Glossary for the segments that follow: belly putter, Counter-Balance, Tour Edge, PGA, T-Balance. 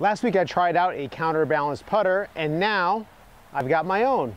Last week I tried out a counterbalance putter, and now I've got my own.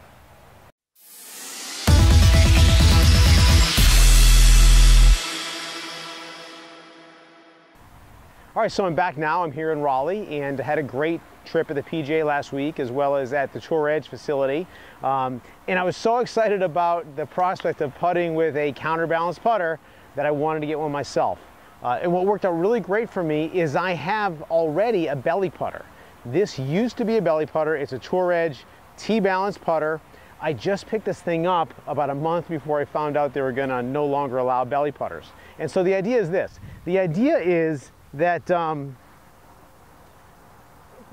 All right, so I'm back now. I'm here in Raleigh and had a great trip at the PGA last week as well as at the Tour Edge facility. And I was so excited about the prospect of putting with a counterbalance putter that I wanted to get one myself. And what worked out really great for me is I have already a belly putter. This used to be a belly putter. It's a Tour Edge T-Balance putter. I just picked this thing up about a month before I found out they were gonna no longer allow belly putters. And so the idea is this. The idea is that you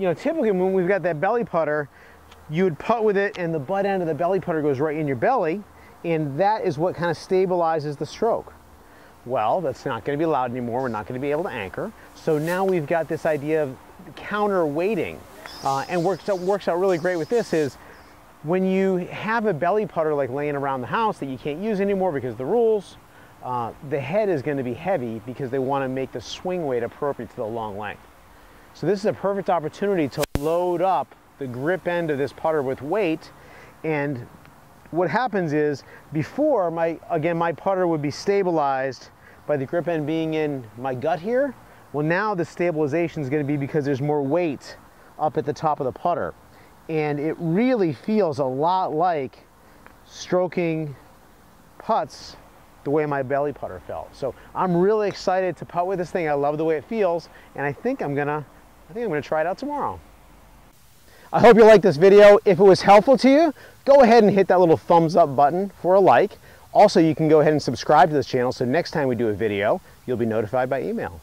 know, typically when we've got that belly putter, you would putt with it and the butt end of the belly putter goes right in your belly, and that is what kind of stabilizes the stroke. Well, that's not going to be allowed anymore. We're not going to be able to anchor. So now we've got this idea of counterweighting, and works out really great with this is when you have a belly putter like laying around the house that you can't use anymore because of the rules. The head is going to be heavy because they want to make the swing weight appropriate to the long length. So this is a perfect opportunity to load up the grip end of this putter with weight. And what happens is before, my putter would be stabilized by the grip end being in my gut here. Well, now the stabilization is going to be because there's more weight up at the top of the putter. And it really feels a lot like stroking putts the way my belly putter felt. So I'm really excited to putt with this thing. I love the way it feels, and I think I'm gonna try it out tomorrow. I hope you liked this video. If it was helpful to you, go ahead and hit that little thumbs up button for a like. Also, you can go ahead and subscribe to this channel so next time we do a video, you'll be notified by email.